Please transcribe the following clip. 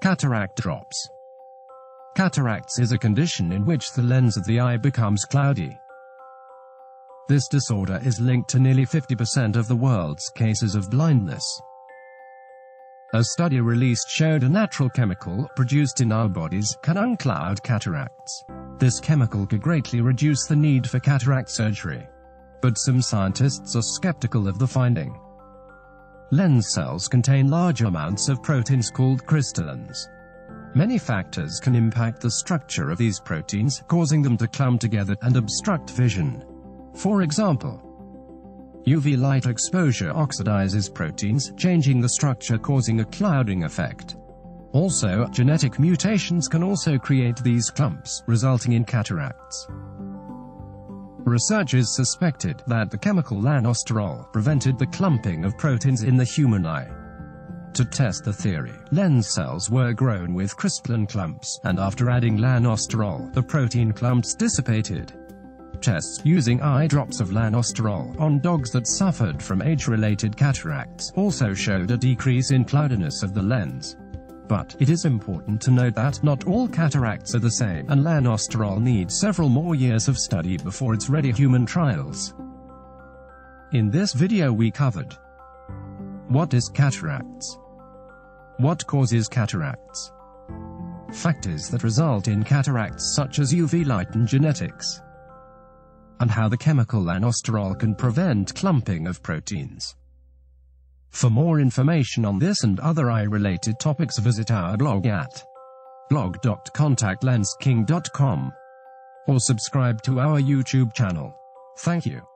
Cataract drops. Cataracts is a condition in which the lens of the eye becomes cloudy. This disorder is linked to nearly 50% of the world's cases of blindness. A study released showed a natural chemical produced in our bodies can uncloud cataracts. This chemical could greatly reduce the need for cataract surgery. But some scientists are skeptical of the finding. Lens cells contain large amounts of proteins called crystallins. Many factors can impact the structure of these proteins, causing them to clump together and obstruct vision. For example, UV light exposure oxidizes proteins, changing the structure, causing a clouding effect. Also, genetic mutations can also create these clumps, resulting in cataracts. Researchers suspected that the chemical lanosterol prevented the clumping of proteins in the human eye. To test the theory, lens cells were grown with crystallin clumps, and after adding lanosterol, the protein clumps dissipated. Tests using eye drops of lanosterol on dogs that suffered from age-related cataracts also showed a decrease in cloudiness of the lens. But it is important to note that not all cataracts are the same, and lanosterol needs several more years of study before it's ready for human trials. In this video we covered: what is cataracts? What causes cataracts? Factors that result in cataracts such as UV light and genetics. And how the chemical lanosterol can prevent clumping of proteins. For more information on this and other eye-related topics, visit our blog at blog.contactlenseking.com or subscribe to our YouTube channel. Thank you.